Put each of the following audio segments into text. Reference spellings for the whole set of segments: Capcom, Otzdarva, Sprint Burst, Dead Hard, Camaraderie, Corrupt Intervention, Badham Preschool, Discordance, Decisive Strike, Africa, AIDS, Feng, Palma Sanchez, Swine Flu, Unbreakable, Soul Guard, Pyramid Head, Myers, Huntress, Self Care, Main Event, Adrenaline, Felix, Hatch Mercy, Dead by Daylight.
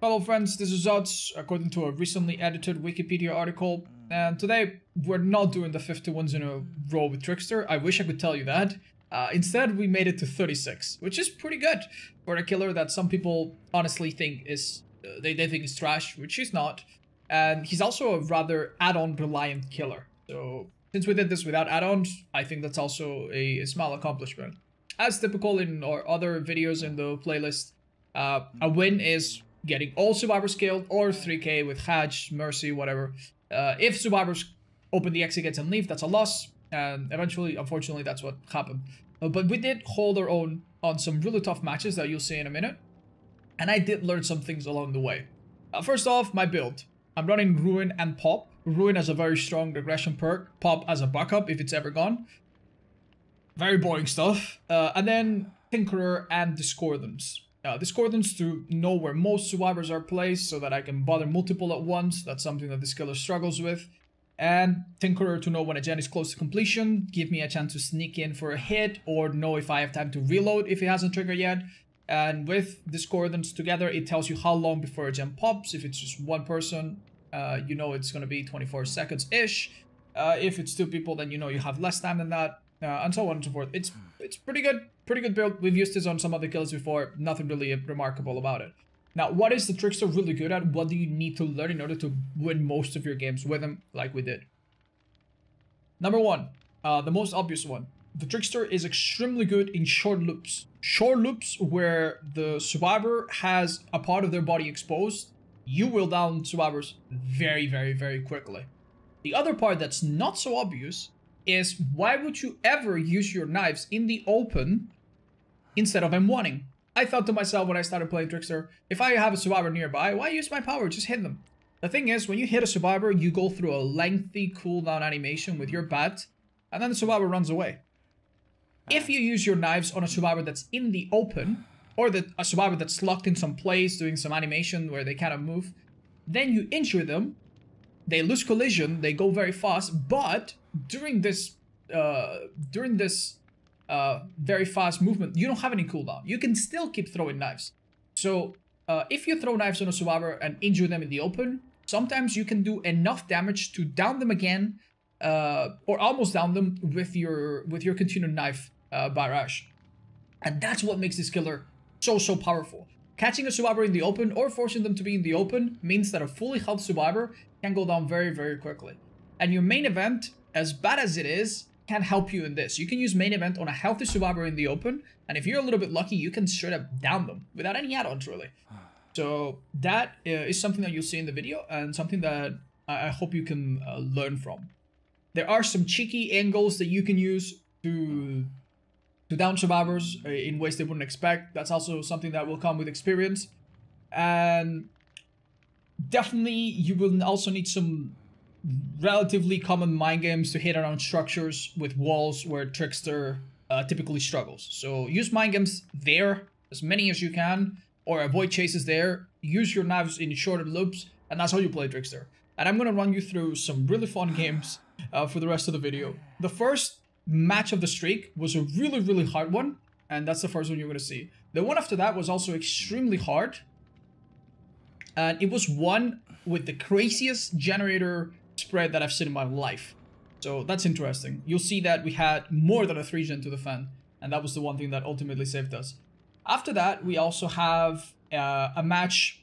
Hello friends, this is Otz, according to a recently edited Wikipedia article, and today we're not doing the 50 wins in a row with Trickster. I wish I could tell you that. Instead, we made it to 36, which is pretty good for a killer that some people honestly think is, they think is trash, which he's not. And he's also a rather add-on reliant killer. So since we did this without add-ons, I think that's also a small accomplishment. As typical in our other videos in the playlist, a win is getting all survivors killed or 3k with Hatch, Mercy, whatever. If survivors open the exit gates and leave, that's a loss. And eventually, unfortunately, that's what happened. But we did hold our own on some really tough matches that you'll see in a minute. And I did learn some things along the way. First off, my build. I'm running Ruin and Pop. Ruin has a very strong regression perk. Pop as a backup if it's ever gone. Very boring stuff. And then Tinkerer and Discordance. Discordance to know where most survivors are placed so that I can bother multiple at once. That's something that this killer struggles with. And Tinkerer to know when a gen is close to completion, give me a chance to sneak in for a hit, or know if I have time to reload if it hasn't triggered yet. And with Discordance together, it tells you how long before a gen pops. If it's just one person, you know it's going to be 24 seconds-ish. If it's two people, then you know you have less time than that, and so on and so forth. It's pretty good build. We've used this on some other kills before. Nothing really remarkable about it. Now, what is the Trickster really good at? What do you need to learn in order to win most of your games with him, like we did? Number one, the most obvious one. The Trickster is extremely good in short loops. Short loops where the survivor has a part of their body exposed. You will down survivors very, very, very quickly. The other part that's not so obvious is why would you ever use your knives in the open instead of M1ing? I thought to myself when I started playing Trickster, if I have a survivor nearby, why use my power? Just hit them. The thing is, when you hit a survivor, you go through a lengthy cooldown animation with your bat, and then the survivor runs away. If you use your knives on a survivor that's in the open, or a survivor that's locked in some place, doing some animation where they cannot move, then you injure them, they lose collision, they go very fast, but during this very fast movement, you don't have any cooldown. You can still keep throwing knives. So if you throw knives on a survivor and injure them in the open, sometimes you can do enough damage to down them again, or almost down them with your continued knife barrage. And that's what makes this killer so powerful. Catching a survivor in the open or forcing them to be in the open means that a fully health survivor can go down very quickly. And your main event, as bad as it is, can help you in this. You can use main event on a healthy survivor in the open, and if you're a little bit lucky, you can straight up down them without any add-ons really. So that is something that you'll see in the video and something that I hope you can learn from. There are some cheeky angles that you can use to down survivors in ways they wouldn't expect. That's also something that will come with experience, and definitely you will also need some relatively common mind games to hit around structures with walls where Trickster typically struggles. So use mind games there, as many as you can, or avoid chases there. Use your knives in shorter loops, and that's how you play Trickster. And I'm going to run you through some really fun games for the rest of the video. The first match of the streak was a really hard one, and that's the first one you're going to see. The one after that was also extremely hard, and it was one with the craziest generator spread that I've seen in my life. So that's interesting. You'll see that we had more than a 3-gen to defend, and that was the one thing that ultimately saved us. After that, we also have a match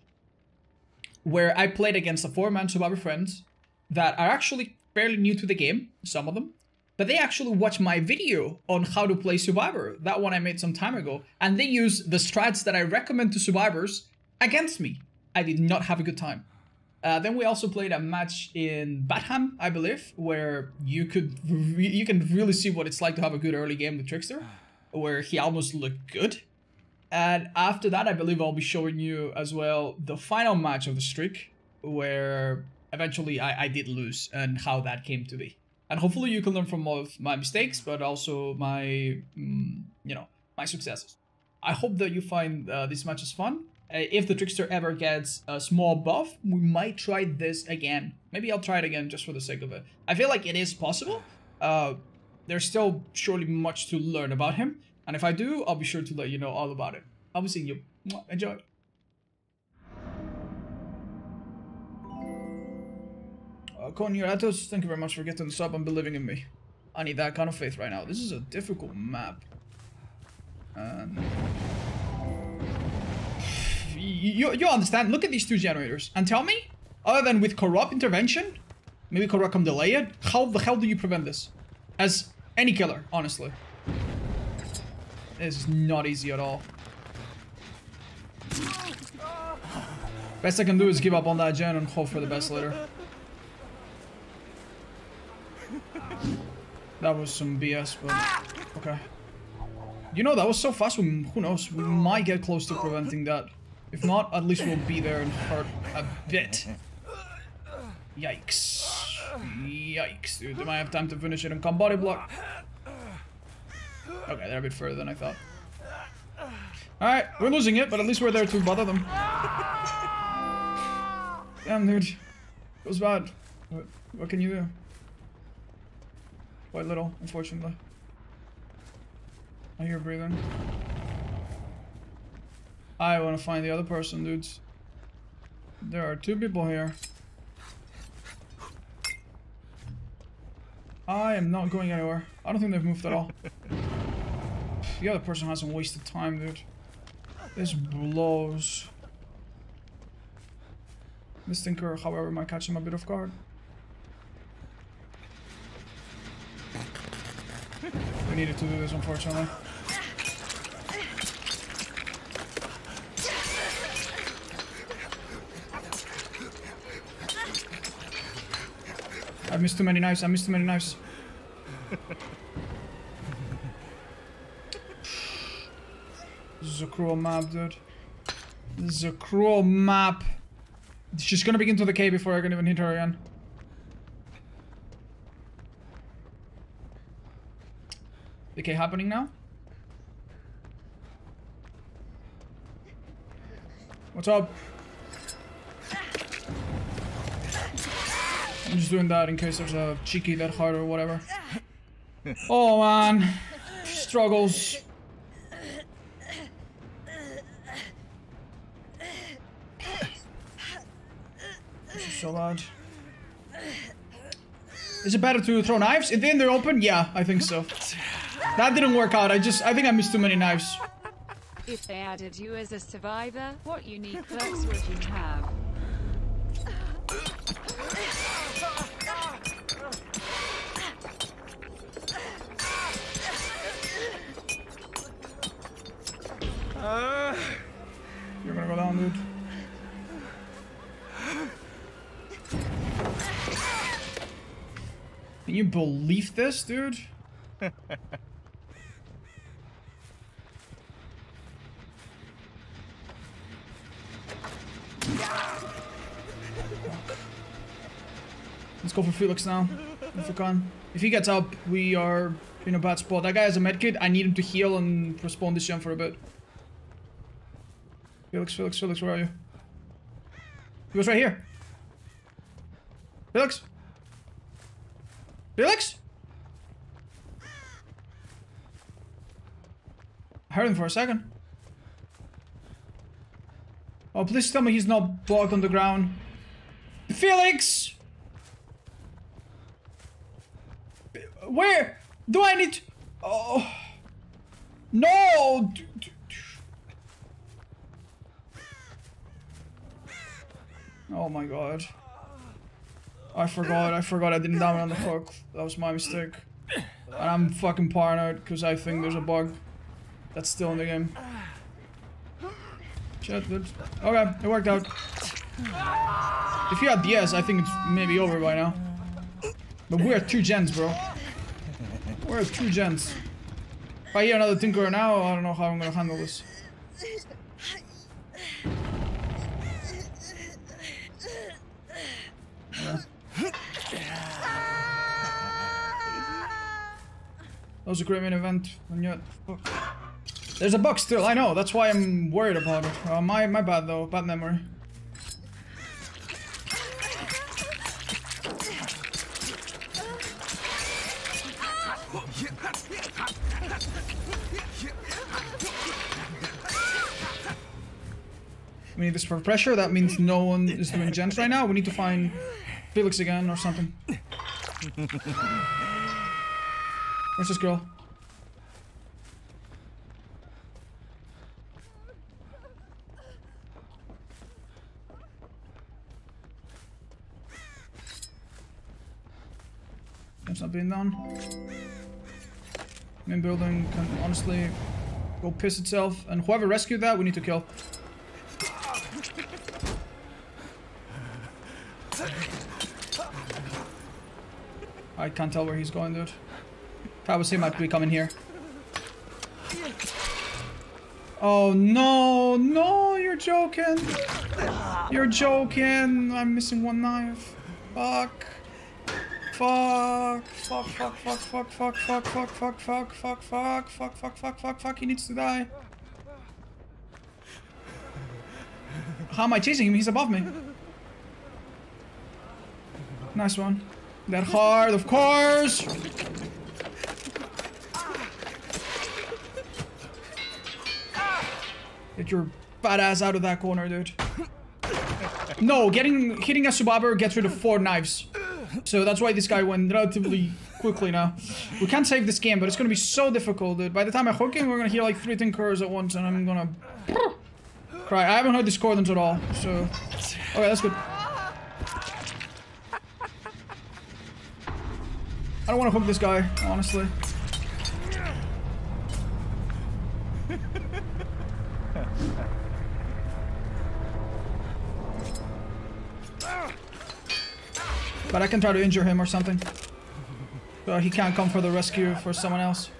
where I played against a 4-man survivor friends that are actually fairly new to the game, some of them, but they actually watched my video on how to play survivor, that one I made some time ago, and they used the strats that I recommend to survivors against me. I did not have a good time. Then we also played a match in Badham, I believe, where you can really see what it's like to have a good early game with Trickster, where he almost looked good. And after that, I believe I'll be showing you as well the final match of the streak, where eventually I did lose and how that came to be. And hopefully you can learn from all of my mistakes, but also my, my successes. I hope that you find these matches fun. If the Trickster ever gets a small buff, we might try this again. Maybe I'll try it again just for the sake of it. I feel like it is possible. There's still surely much to learn about him. And if I do, I'll be sure to let you know all about it. I'll be seeing you. Enjoy. Konuratos, thank you very much for getting the sub and believing in me. I need that kind of faith right now. This is a difficult map. And you understand. Look at these two generators and tell me, other than with Corrupt Intervention, maybe Corrupt can delay it, how the hell do you prevent this? As any killer, honestly. This is not easy at all. Best I can do is give up on that gen and hope for the best later. That was some BS, but okay. You know, that was so fast, who knows, we might get close to preventing that. If not, at least we'll be there and hurt a bit. Yikes. Yikes, dude. They might have time to finish it and come body block. Okay, they're a bit further than I thought. Alright, we're losing it, but at least we're there to bother them. Damn, dude. It was bad. What can you do? Quite little, unfortunately. I hear breathing. I want to find the other person, dudes. There are two people here. I am not going anywhere. I don't think they've moved at all. The other person hasn't wasted time, dude. This blows. This Tinkerer, however, might catch him a bit off guard. We needed to do this, unfortunately. I missed too many knives, I missed too many knives. This is a cruel map, dude. This is a cruel map. She's gonna begin to decay before I can even hit her again. Decay happening now? What's up? I'm just doing that in case there's a cheeky Dead Hard or whatever. Oh man. Struggles. This is so bad. Is it better to throw knives? If they're open? Yeah, I think so. That didn't work out. I think I missed too many knives. If they added you as a survivor, what unique perks would you have? You're gonna go down, dude. Can you believe this, dude? Let's go for Felix now, if we can. If he gets up, we are in a bad spot. That guy has a medkit. I need him to heal and postpone this jump for a bit. Felix, Felix, Felix, where are you? He was right here. Felix? Felix? I heard him for a second. Oh, please tell me he's not blocked on the ground. Felix! Where do I need to... Oh... No! Oh my god. I forgot I didn't down on the hook. That was my mistake. And I'm fucking paranoid because I think there's a bug that's still in the game. Shit, dude. Okay, it worked out. If you had DS, I think it's maybe over by now. But we are two gens, bro. We're two gens. If I hear another Tinkerer now, I don't know how I'm gonna handle this. That was a great main event, and yet... Oh. There's a bug still, I know, that's why I'm worried about it. My bad though, bad memory. We need this for pressure, that means no one is doing gens right now. We need to find Felix again or something. Where's this girl? That's not being done. Main building can honestly go piss itself, and whoever rescued that, we need to kill. I can't tell where he's going, dude. If I was him, I'd be coming here. Oh no, no, you're joking. You're joking. I'm missing one knife. Fuck. Fuck, fuck, fuck, fuck, fuck, fuck, fuck, fuck, fuck, fuck, fuck, fuck, fuck, fuck, fuck, fuck, fuck, he needs to die. How am I chasing him? He's above me. Nice one. That hard, of course. Get your fat ass out of that corner, dude. No, hitting a subobber gets rid of 4 knives. So that's why this guy went relatively quickly now. We can't save this game, but it's gonna be so difficult, dude. By the time I hook him, we're gonna hear like 3 Tinkerers at once, and I'm gonna cry. I haven't heard Discordance at all, so... Okay, that's good. I don't wanna hook this guy, honestly. But I can try to injure him or something. So he can't come for the rescue for someone else.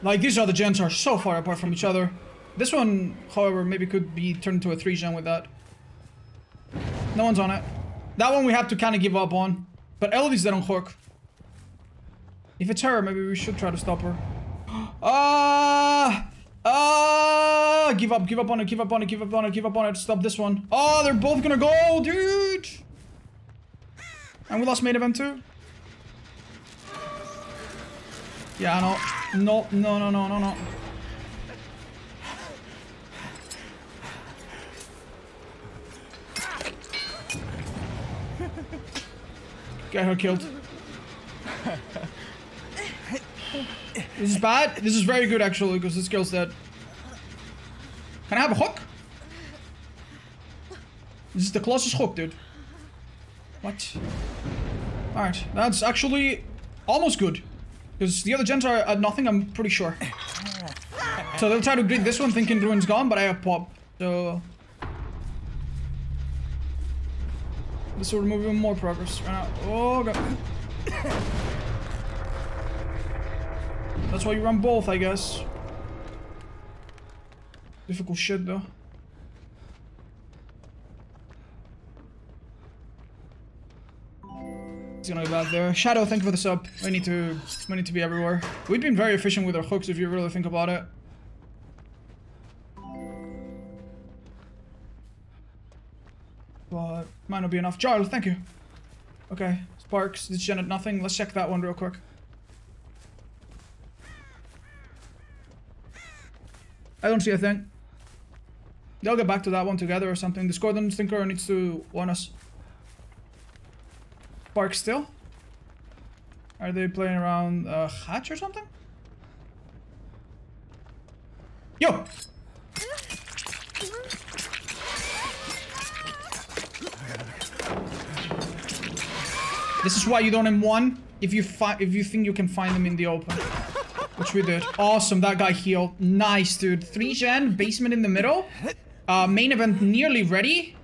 Like, these other gens are so far apart from each other. This one, however, maybe could be turned into a 3 gen with that. No one's on it. That one we have to kind of give up on. But Elvis didn't hook. If it's her, maybe we should try to stop her. Give up on it, give up on it, give up on it, give up on it. Stop this one. Oh, they're both gonna go, dude! And we lost Main Event too? Yeah, no. No, no, no, no, no. Get her killed. This is bad. This is very good, actually, because this girl's dead. Can I have a hook? This is the closest hook, dude. What? Alright, that's actually almost good. Because the other gens are at nothing, I'm pretty sure. So they'll try to break this one thinking Ruin's gone, but I have Pop. So... this will remove even more progress right now. Oh god. That's why you run both, I guess. Difficult shit, though. It's gonna be bad there. Shadow, thank you for the sub. We need to be everywhere. We've been very efficient with our hooks if you really think about it. But might not be enough. Jarl, thank you. Okay, Sparks, this gen had nothing. Let's check that one real quick. I don't see a thing. They'll get back to that one together or something. Discordance Tinkerer needs to warn us. Park still? Are they playing around Hatch or something? Yo! This is why you don't M1 if you think you can find them in the open. Which we did. Awesome, that guy healed. Nice, dude. 3 gen, basement in the middle. Main event nearly ready.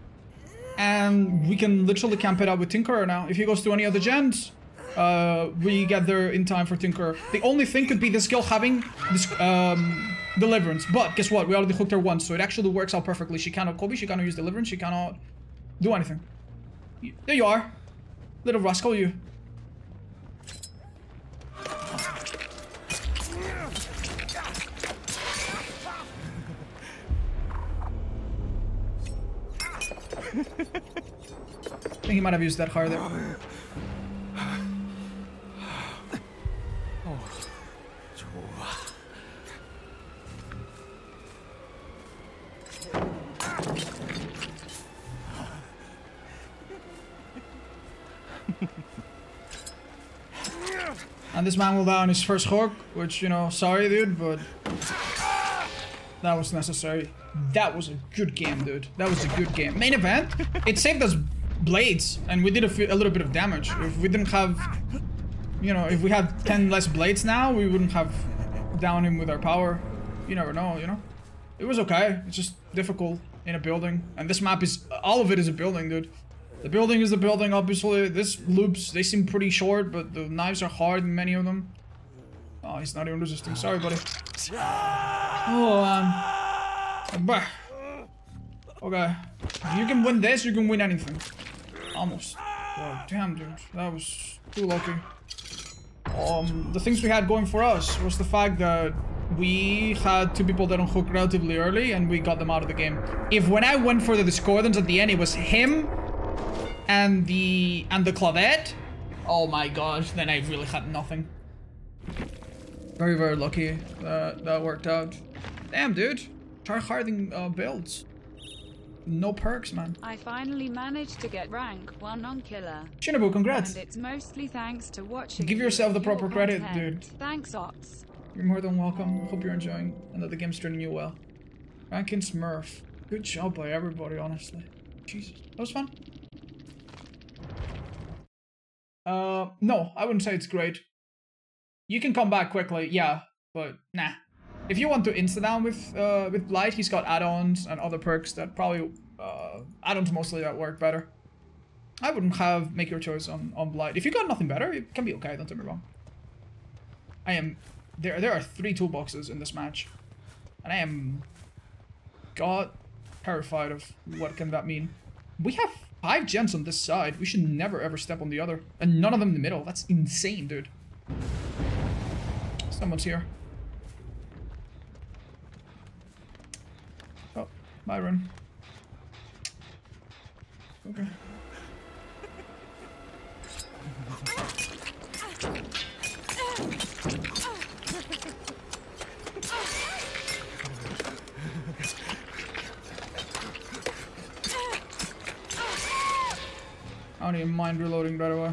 And we can literally camp it out with Tinkerer now. If he goes to any other gens, we get there in time for Tinkerer. The only thing could be this girl having this Deliverance. But guess what? We already hooked her once, so it actually works out perfectly. She cannot copy, she cannot use Deliverance, she cannot do anything. There you are. Little rascal, you. I think he might have used that hard there. And this man will die on his first hook, which, you know, sorry dude, but that was necessary. That was a good game, dude. That was a good game. Main event, it saved us blades and we did a little bit of damage. If we didn't have, you know, if we had 10 less blades now, we wouldn't have downed him with our power. You never know, you know? It was okay. It's just difficult in a building. And this map is, all of it is a building, dude. The building is the building, obviously. This loops, they seem pretty short, but the knives are hard in many of them. Oh, he's not even resisting. Sorry, buddy. Oh, okay. If you can win this, you can win anything. Almost. Oh, damn, dude. That was too lucky. The things we had going for us was the fact that we had two people that unhooked relatively early and we got them out of the game. If when I went for the Discordance at the end, it was him and the Claudette, oh my gosh, then I really had nothing. Very, very lucky that worked out. Damn, dude. Try harding builds. No perks, man. I finally managed to get rank 1 on Killer. Shinobu, congrats. And it's mostly thanks to watching. Give yourself the proper credit, dude. Thanks, Ots. You're more than welcome. Hope you're enjoying and that the game's treating you well. Rank and Smurf. Good job by everybody, honestly. Jesus, that was fun. No, I wouldn't say it's great. You can come back quickly, yeah, but nah. If you want to insta-down with Blight, he's got add-ons and other perks that probably, add-ons mostly that work better. I wouldn't have make your choice on Blight. If you got nothing better, it can be okay, don't get me wrong. I am, there are 3 toolboxes in this match. And I am, god, terrified of what can that mean. We have 5 gens on this side. We should never ever step on the other. And none of them in the middle. That's insane, dude. Someone's here. Oh, Byron. Okay. I don't even mind reloading right away.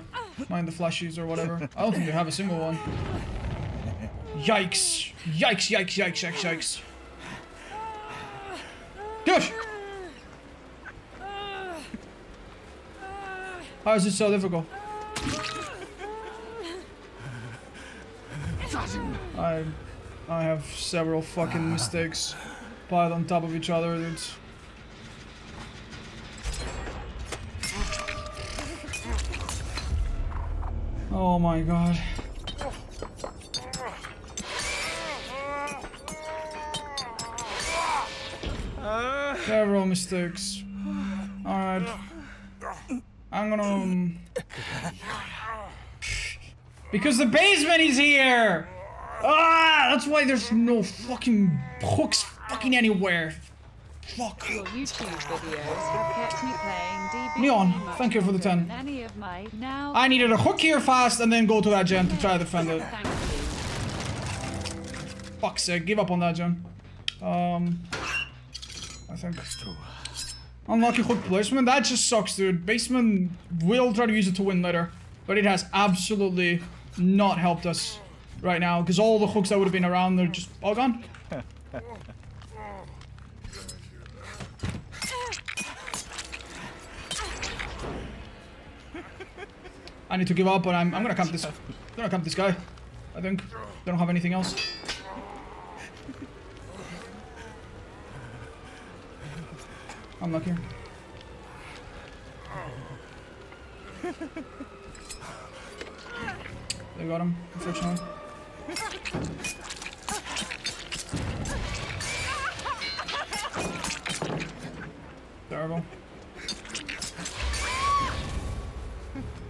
Mind the flashies or whatever. I don't think they have a single one. Yikes! Yikes, yikes, yikes, yikes, yikes. Gosh! How is it so difficult? I have several fucking mistakes piled on top of each other, dude. Oh my god. Several mistakes. Alright. I'm gonna... Because the basement is here! Ah! That's why there's no fucking hooks fucking anywhere. Fuck. Your YouTube videos have kept me playing DB. Neon, thank you for the 10. I needed a hook here fast and then go to that gen to try to defend it. Fuck's sake, give up on that gen. I think that's true. Unlucky hook placement, that just sucks, dude. Basement will try to use it to win later, but it has absolutely not helped us right now because all the hooks that would have been around are just all gone. I need to give up, but I'm gonna camp this. I'm gonna camp this guy. I think they don't have anything else. I'm lucky. They got him, unfortunately. Terrible.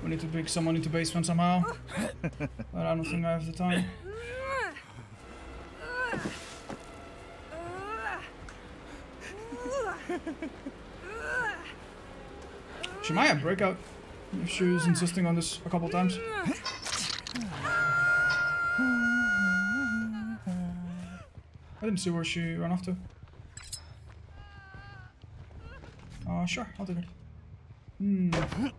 We need to pick someone into basement somehow, but I don't think I have the time. She might have breakout if she was insisting on this a couple times. I didn't see where she ran off to. Sure, I'll take it. Hmm.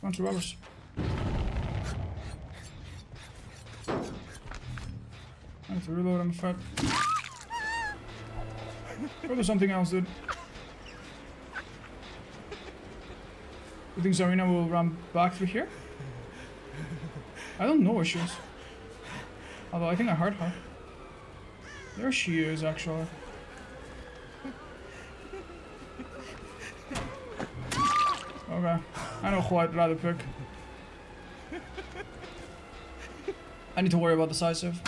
Come on, $2. I have to reload on the fat. Or there's something else, dude. You think Zarina will run back through here? I don't know where she is. Although I think I heard her. There she is, actually. Okay, I know who I'd rather pick. I need to worry about Decisive.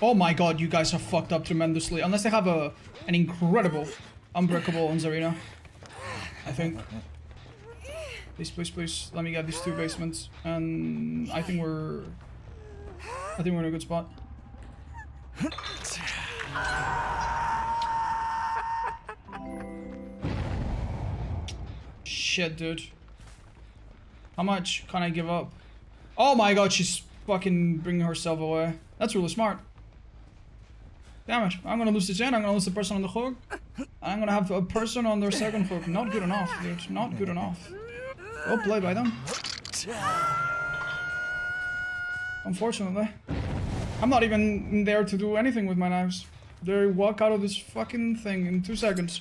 Oh my god, you guys are fucked up tremendously. Unless they have an incredible Unbreakable on Zarina, I think. Please, let me get these two basements, and I think we're in a good spot. Shit, dude. How much can I give up? Oh my god, she's fucking bringing herself away. That's really smart. Damn it, I'm gonna lose the gen, I'm gonna lose the person on the hook. I'm gonna have a person on their second hook. Not good enough, dude. Not good enough. Well played by them. Unfortunately. I'm not even there to do anything with my knives. They walk out of this fucking thing in 2 seconds.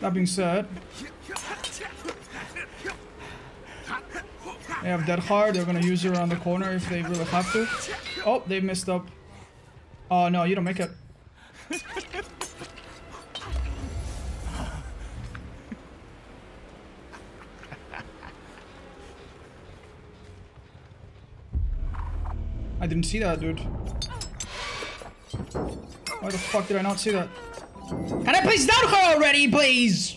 That being said, they have Dead Hard. They're gonna use her around the corner if they really have to. Oh, they messed up. Oh no, you don't make it. I didn't see that, dude. Why the fuck did I not see that? Can I please down her already, please?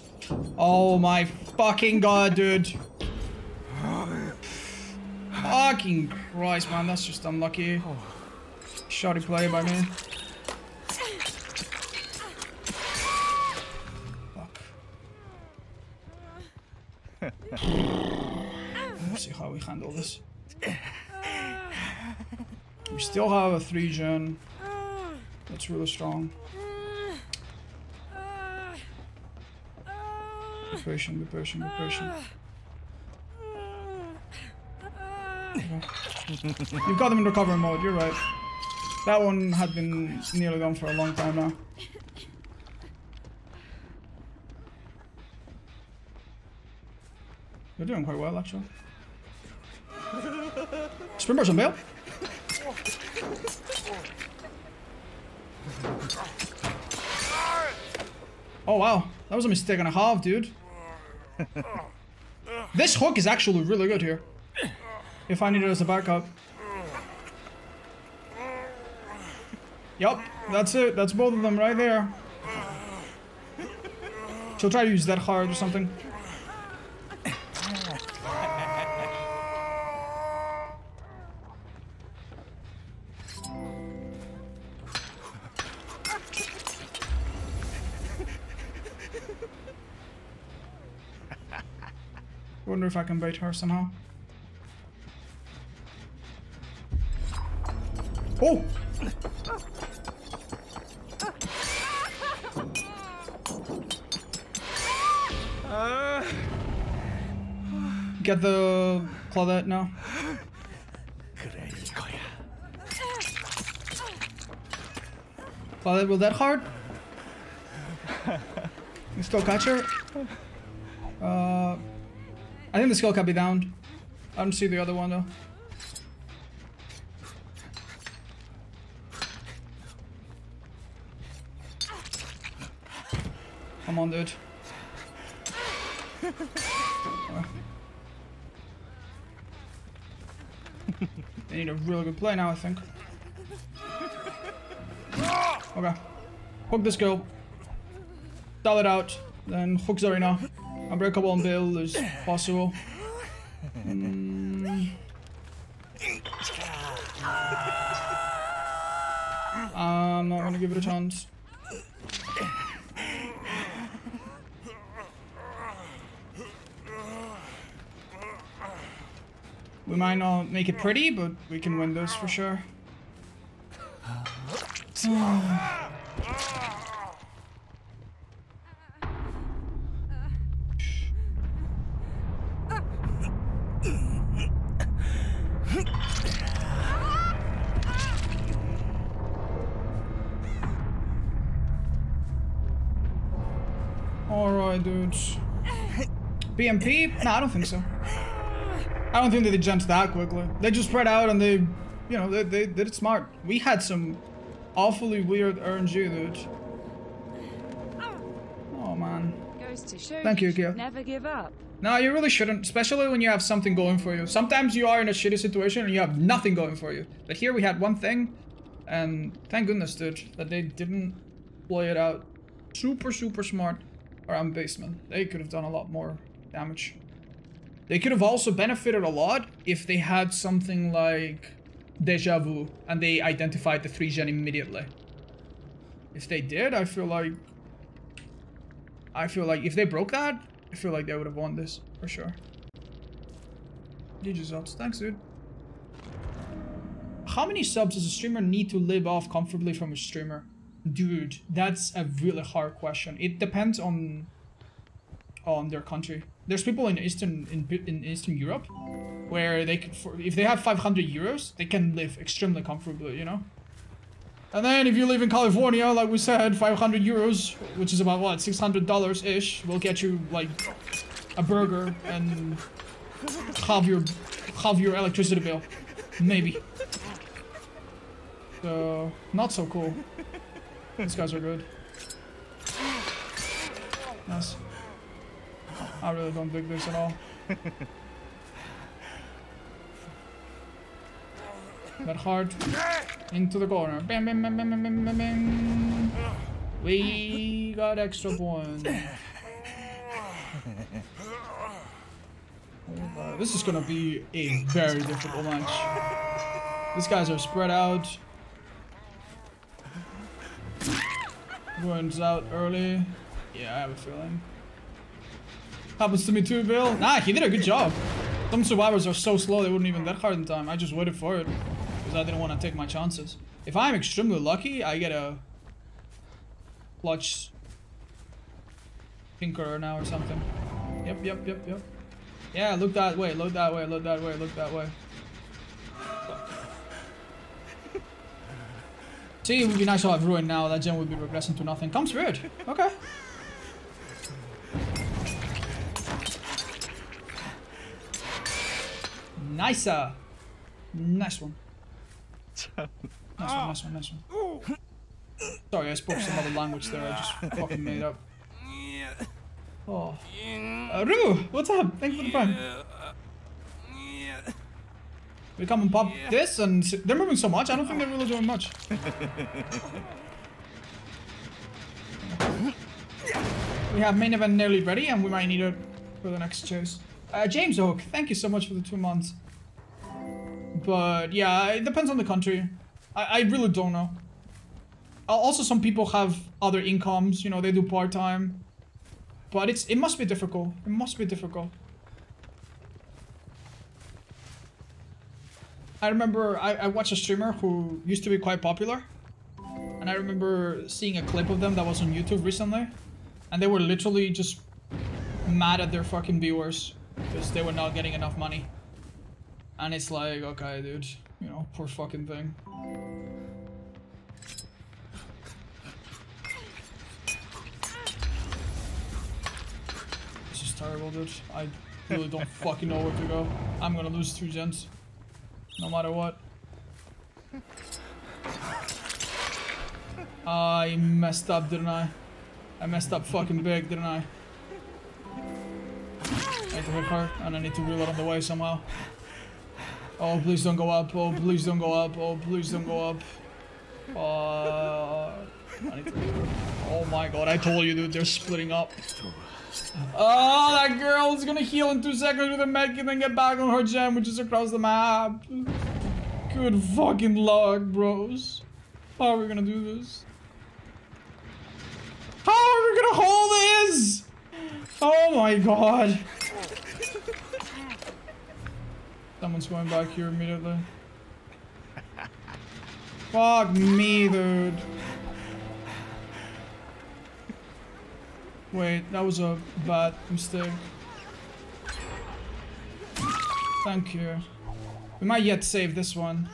Oh my fucking god, dude. Fucking Christ, man. That's just unlucky. Shoddy play by me. Fuck. Let's see how we handle this. We still have a 3 gen. That's really strong. Be patient, be patient, be patient. Okay. You've got them in recovery mode, you're right. That one had been nearly gone for a long time now. You're doing quite well, actually. Sprint Burst on Bill. Oh wow, that was a mistake and a half, dude. This hook is actually really good here. If I need it as a backup. Yup, that's it. That's both of them right there. She'll try to use that hard or something. Wonder if I can bait her somehow. Oh! Get the Claudette now. Claudette will that hard? You still catch her? I think the skill can be downed. I don't see the other one though. Come on, dude. They need a really good play now, I think. Okay. Hook the skill. Dial it out. Then hook Zarina. Unbreakable on Bill is possible. I'm not gonna give it a chance. We might not make it pretty, but we can win this for sure. Yes. Alright, dudes. BMP? No, I don't think so. I don't think that they jumped that quickly. They just spread out and they, you know, they did it smart. We had some awfully weird RNG, dude. Oh, man. Goes to show thank you, Gil. Never give up. No, you really shouldn't, especially when you have something going for you. Sometimes you are in a shitty situation and you have nothing going for you. But here we had one thing, and thank goodness, dude, that they didn't play it out super, super smart around basement. They could have done a lot more damage. They could have also benefited a lot if they had something like Deja Vu and they identified the 3-gen immediately. If they did, I feel like if they broke that, I feel like they would have won this for sure. GG's Ots. Thanks, dude. How many subs does a streamer need to live off comfortably from a streamer? Dude, that's a really hard question. It depends on their country. There's people in Eastern Europe where they can, if they have 500 euros, they can live extremely comfortably, you know? And then if you live in California, like we said, 500 euros, which is about, what, $600-ish, will get you, like, a burger and half your electricity bill. Maybe. So, not so cool. These guys are good. Nice. I really don't dig this at all. That hard. Into the corner. Bam, bam, bam, bam, bam, bam, bam. We got extra points. This is gonna be a very difficult match. These guys are spread out. Ruin's out early. Yeah, I have a feeling. Happens to me too, Bill. Nah, he did a good job. Some survivors are so slow they wouldn't even Dead Hard in time. I just waited for it because I didn't want to take my chances. If I'm extremely lucky, I get a clutch Tinkerer now or something. Yep, yep, yep, yep. Yeah, look that way, look that way, look that way, look that way. See, it would be nice to have Ruin now. That gen would be regressing to nothing. Comes weird. Okay. Nicer. Nice one. Nice one, nice one, nice one. Sorry, I spoke some other language there. I just fucking made up. Oh. Roo, what's up? Thanks for the prime. We come and pop this and they're moving so much. I don't think they're really doing much. We have Main Event nearly ready and we might need it for the next chase. James Oak, thank you so much for the 2 months. But yeah, it depends on the country. I really don't know. Also, some people have other incomes, you know, they do part-time. But it must be difficult. It must be difficult. I remember I watched a streamer who used to be quite popular. And I remember seeing a clip of them that was on YouTube recently. And they were literally just mad at their fucking viewers. Because they were not getting enough money. And it's like, okay, dude. You know, poor fucking thing. This is terrible, dude. I really don't fucking know where to go. I'm gonna lose 2 gens. No matter what. I messed up, didn't I? I messed up fucking big, didn't I? I need to hit her, and I need to reload on the way somehow. Oh, please don't go up. Oh, please don't go up. Oh, please don't go up. I need to hit her. Oh my god, I told you, dude, they're splitting up. Oh, that girl is gonna heal in 2 seconds with a medkit and then get back on her gem, which is across the map. Good fucking luck, bros. How are we gonna do this? How are we gonna hold this? Oh my god. Someone's going back here immediately. Fuck me, dude. Wait, that was a bad mistake. Thank you. We might yet save this one.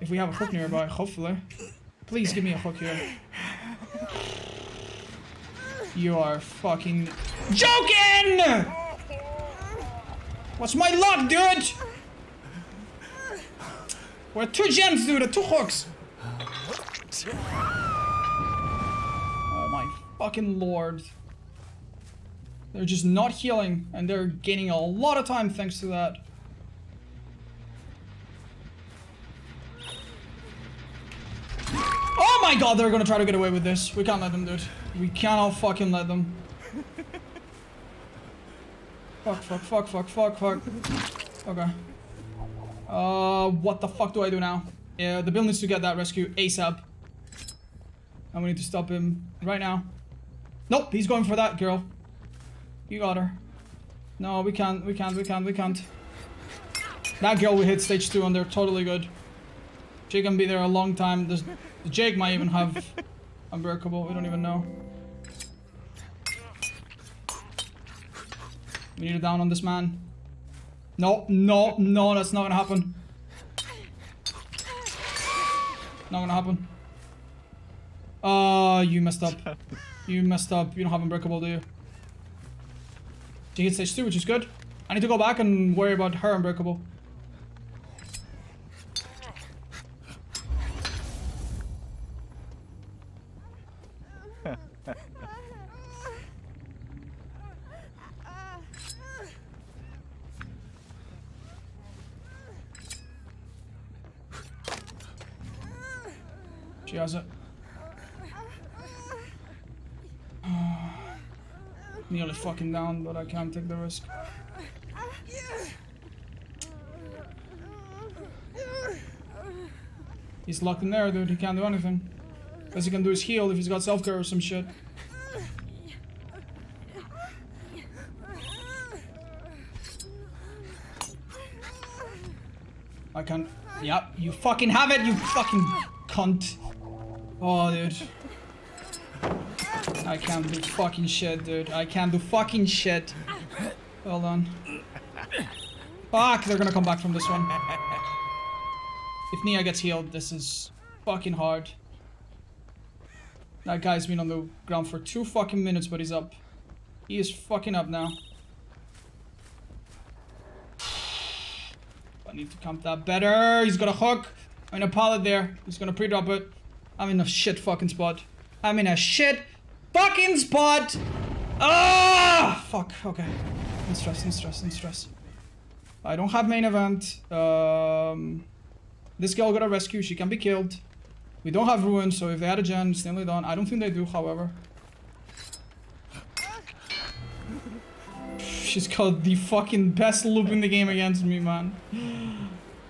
If we have a hook nearby, hopefully. Please give me a hook here. You are fucking joking! What's my luck, dude? We're 2 gems, dude, 2 hooks. Oh my fucking lord. They're just not healing, and they're gaining a lot of time thanks to that. Oh my god, they're gonna try to get away with this. We can't let them, dude. We cannot fucking let them. Fuck, fuck, fuck, fuck, fuck, fuck. Okay. What the fuck do I do now? Yeah, the Bill needs to get that rescue ASAP. And we need to stop him right now. Nope, he's going for that girl. You got her. No, we can't, we can't, we can't, we can't. That girl we hit stage 2 and they're totally good. Jake can be there a long time. There's, Jake might even have Unbreakable, we don't even know. We need to down on this man. No, no, no, that's not gonna happen. Not gonna happen. You messed up. You messed up. You don't have Unbreakable, do you? She hit stage 2, which is good. I need to go back and worry about her Unbreakable. She has it. Nearly fucking down, but I can't take the risk. He's locked in there, dude. He can't do anything. Best he can do is heal if he's got self care or some shit. I can't. Yep, you fucking have it, you fucking cunt. Oh, dude. I can't do fucking shit, dude. I can't do fucking shit. Hold on. Fuck, they're gonna come back from this one. If Nia gets healed, this is fucking hard. That guy's been on the ground for 2 fucking minutes, but he's up. He is fucking up now. I need to camp that better. He's got a hook. I'm gonna pallet there. He's gonna pre-drop it. I'm in a shit fucking spot. I'm in a shit fucking spot. Ah, fuck. Okay. In stress, in stress, in stress. I don't have main event. This girl got a rescue. She can be killed. We don't have ruin, so if they had a gen, it's nearly done. I don't think they do, however. She's got the fucking best loop in the game against me, man.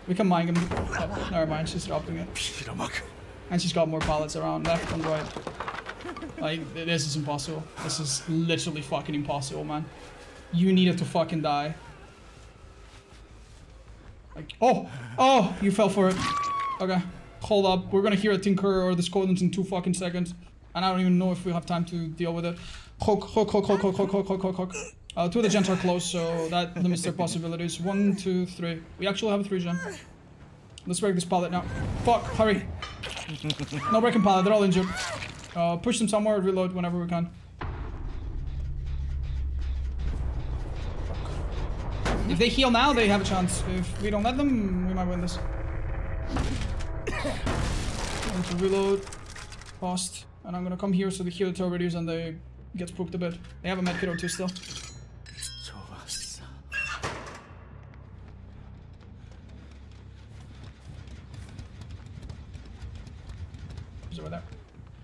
We can mine him. Oh, never mind, she's dropping it. And she's got more pallets around, left and right. Like, this is impossible. This is literally fucking impossible, man. You needed to fucking die. Like, oh! Oh! You fell for it. Okay. Hold up. We're gonna hear a Tinkerer or Discordance in 2 fucking seconds. And I don't even know if we have time to deal with it. Hook, hook, hook, hook, hook, hook, hook, hook, hook, hook. 2 of the gens are close, so that limits their possibilities. 1, 2, 3. We actually have a 3 gen. Let's break this pallet now. Fuck, hurry. No breaking pallet, they're all injured. Push them somewhere, reload whenever we can. If they heal now, they have a chance. If we don't let them, we might win this. I'm going to reload. Post. And I'm gonna come here so the healer tower reduces and they get spooked a bit. They have a medkit or 2 still. He's over there.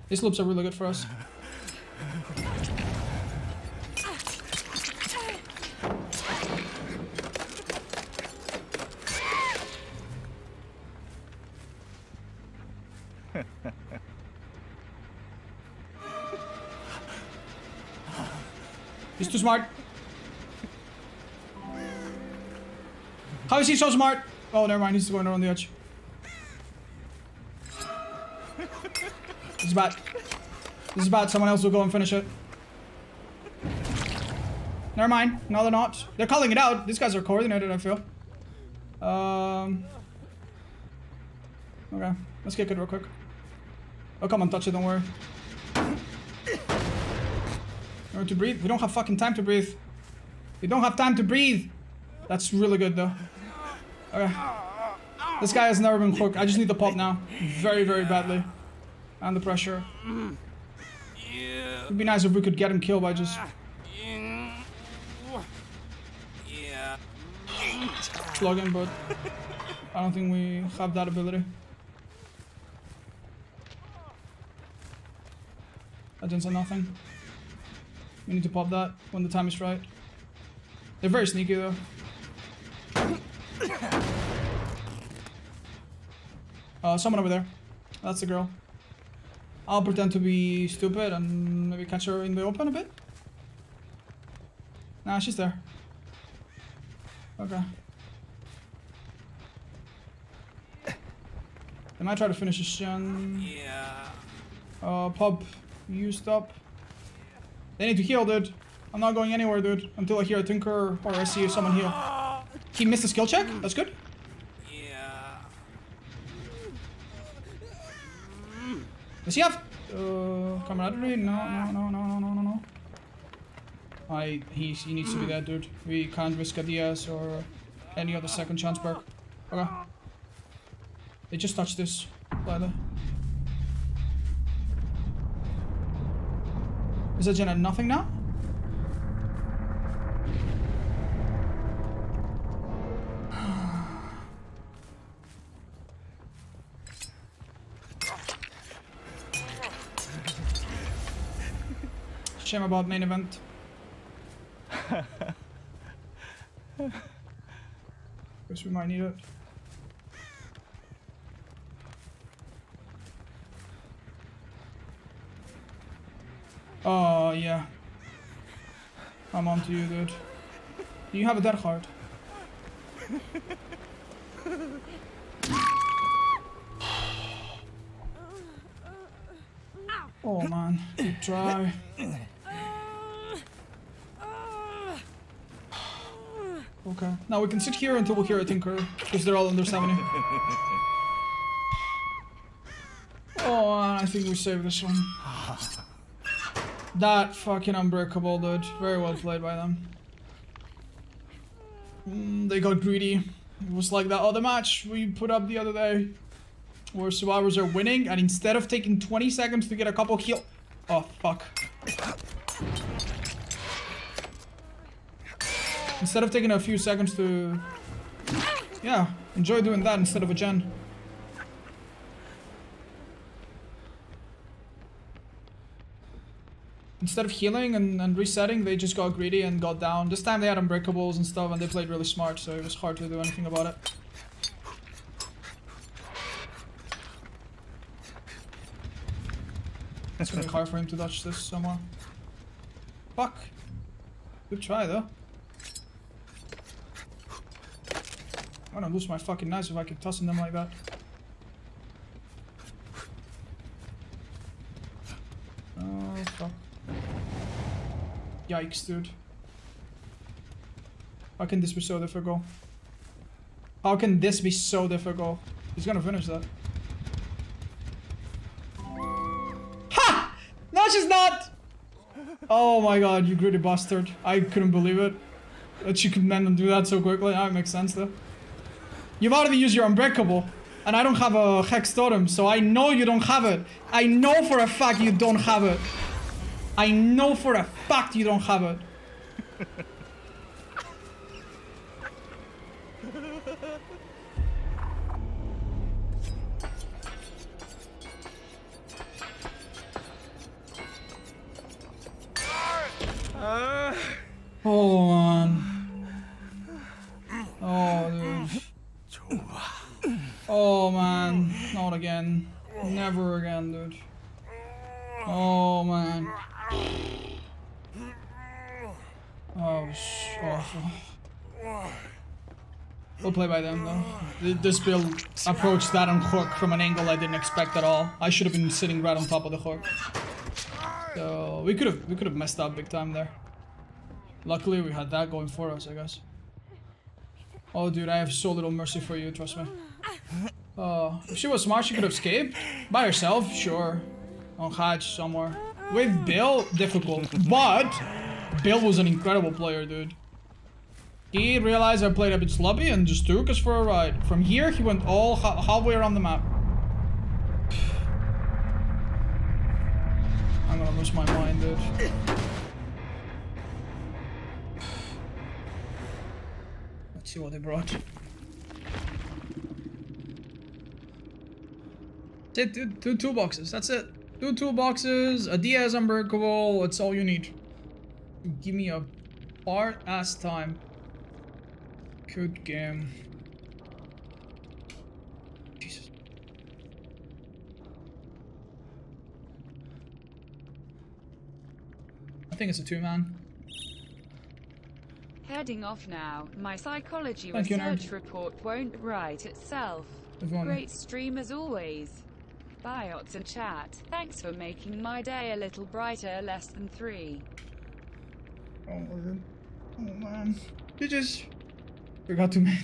These loops are really good for us. He's too smart. How is he so smart? Oh, never mind. He's going around the edge. This is bad. This is bad. Someone else will go and finish it. Never mind. No, they're not. They're calling it out. These guys are coordinated, I feel. Okay. Let's get good real quick. Oh, come on. Touch it. Don't worry. Remember to breathe. We don't have fucking time to breathe. We don't have time to breathe. That's really good, though. Okay. This guy has never been hooked. I just need the pop now. Very, very badly. And the pressure. It'd be nice if we could get him killed by just... plug in, but I don't think we have that ability. That didn't say nothing. We need to pop that when the time is right. They're very sneaky, though. Someone over there. That's the girl. I'll pretend to be stupid and maybe catch her in the open a bit. Nah, she's there. Okay. They might try to finish this shun. Yeah. Pop, used up. They need to heal, dude. I'm not going anywhere, dude, until I hear a Tinkerer or I see someone heal. He missed a skill check? That's good. Yeah. Does he have camaraderie? No. He needs to be that, dude. We can't risk a DS or any other second chance perk. Okay. They just touched this ladder. Is that Jen at nothing now? Shame about main event. Guess we might need it. Oh, yeah. I'm on to you, dude. Do you have a dead heart? Oh, man. Good try. Okay. Now we can sit here until we hear a Tinkerer, because they're all under 70. Oh, I think we saved this one. That fucking unbreakable, dude. Very well played by them. They got greedy. It was like that other match we put up the other day, where survivors are winning, and instead of taking 20 seconds to get a couple heal... Oh, fuck. Instead of taking a few seconds to... Yeah, enjoy doing that instead of a gen. Instead of healing and resetting, they just got greedy and got down. This time they had unbreakables and stuff, and they played really smart, so it was hard to do anything about it. It's gonna be hard for him to dodge this somewhere. Fuck. Good try, though. I'm gonna lose my fucking knives if I keep tossing them like that. Oh, fuck. Yikes, dude. How can this be so difficult? How can this be so difficult? He's gonna finish that. Ha! No, she's not! Oh my god, you greedy bastard. I couldn't believe it. That she could manage to do that so quickly. That makes sense, though. You've already used your unbreakable. And I don't have a Hex Totem, so I know you don't have it. I know for a fact you don't have it. I know for a fact you don't have it. Hold on. Oh, dude. Oh, man. Not again. Never again, dude. Oh, man. Oh, it was awful. We'll play by them though. This build approached that on hook from an angle I didn't expect at all. I should have been sitting right on top of the hook. So we could have messed up big time there. Luckily we had that going for us, I guess. Oh dude, I have so little mercy for you, trust me. If she was smart, she could have escaped. By herself, sure. On Hatch somewhere. With Bill, difficult. But Bill was an incredible player, dude. He realized I played a bit sloppy and just took us for a ride. From here, he went all halfway around the map. I'm gonna lose my mind, dude. Let's see what they brought. That's it, dude. Two toolboxes. That's it. Two toolboxes, a Diaz Unbreakable. That's all you need. Give me a hard ass time. Good game. Jesus. I think it's a two-man. Heading off now. My psychology research report won't write itself. Great stream as always. Bye, Otz and chat. Thanks for making my day a little brighter. Less than 3. Oh, man. You just... We got too many.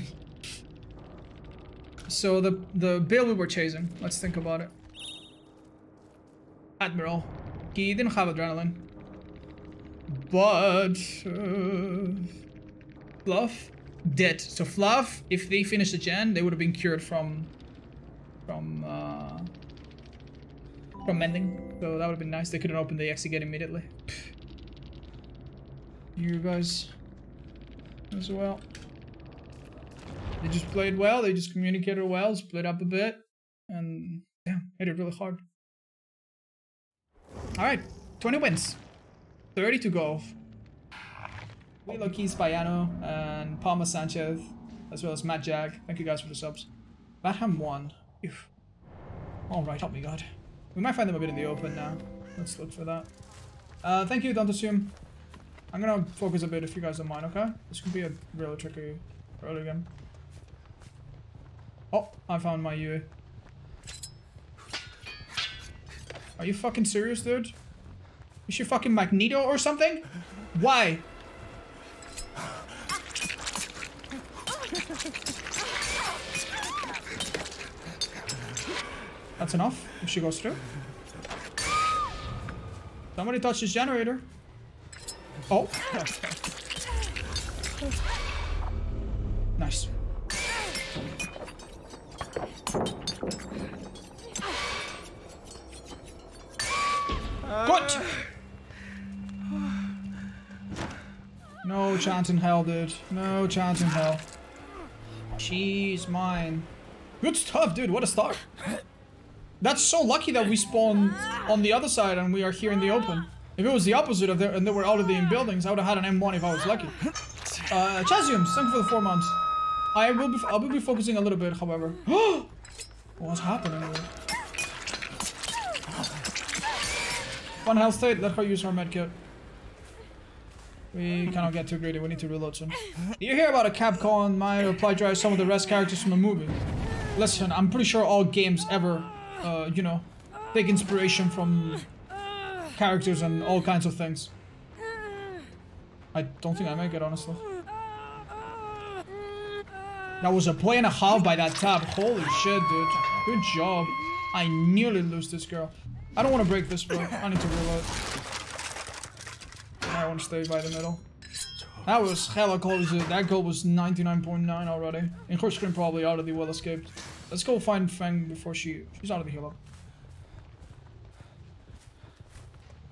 So the Bill we were chasing, let's think about it. Admiral. He didn't have adrenaline. But... Fluff did. So Fluff, if they finished the gen, they would have been cured from mending. So that would have been nice. They couldn't open the exit gate immediately. You guys as well. They just played well, they just communicated well, split up a bit, and damn, hit it really hard. Alright, 20 wins, 30 to go. Willow Keys Payano and Palma Sanchez, as well as Matt Jag. Thank you guys for the subs. Badham won. Alright, help me God. We might find them a bit in the open now. Let's look for that. Thank you, don't assume. I'm gonna focus a bit if you guys don't mind, okay? This could be a really tricky early game. Oh, I found my UE. Are you fucking serious, dude? Is she fucking Magneto or something? Why? That's enough if she goes through. Somebody touched this generator. Oh. Nice. Good! No chance in hell, dude. No chance in hell. She's mine. Good stuff, dude. What a start. That's so lucky that we spawned on the other side and we are here in the open. If it was the opposite of there and they were out of the buildings, I would have had an M1 if I was lucky. Chasiums, thank you for the 4 months. I will be focusing a little bit, however. What's happening? One health state, let her use her medkit. We cannot get too greedy, we need to reload soon. You hear about a Capcom might apply drive some of the rest characters from a movie. Listen, I'm pretty sure all games ever, you know, take inspiration from characters and all kinds of things. I don't think I make it, honestly. That was a play and a half by that tab. Holy shit, dude. Good job. I nearly lose this girl. I don't want to break this, bro. I need to reload. I want to stay by the middle. That was hella close. That goal was 99.9 already. And her screen probably already well escaped. Let's go find Feng before she's out of the heal up.